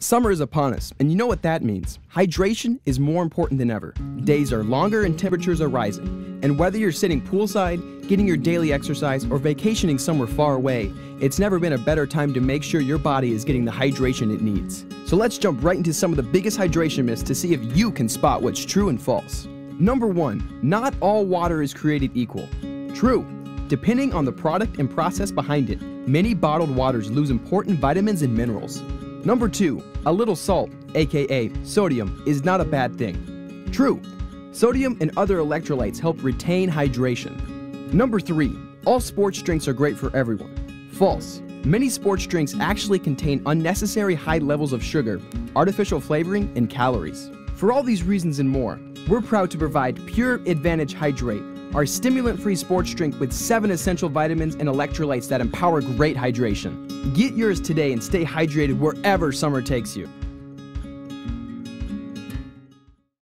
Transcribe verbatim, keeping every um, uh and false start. Summer is upon us, and you know what that means. Hydration is more important than ever. Days are longer and temperatures are rising. And whether you're sitting poolside, getting your daily exercise, or vacationing somewhere far away, it's never been a better time to make sure your body is getting the hydration it needs. So let's jump right into some of the biggest hydration myths to see if you can spot what's true and false. Number one, not all water is created equal. True. Depending on the product and process behind it, many bottled waters lose important vitamins and minerals. Number two, a little salt, aka sodium, is not a bad thing. True, sodium and other electrolytes help retain hydration. Number three, all sports drinks are great for everyone. False, many sports drinks actually contain unnecessary high levels of sugar, artificial flavoring, and calories. For all these reasons and more, we're proud to provide Pure Advantage Hydrate, our stimulant-free sports drink with seven essential vitamins and electrolytes that empower great hydration. Get yours today and stay hydrated wherever summer takes you.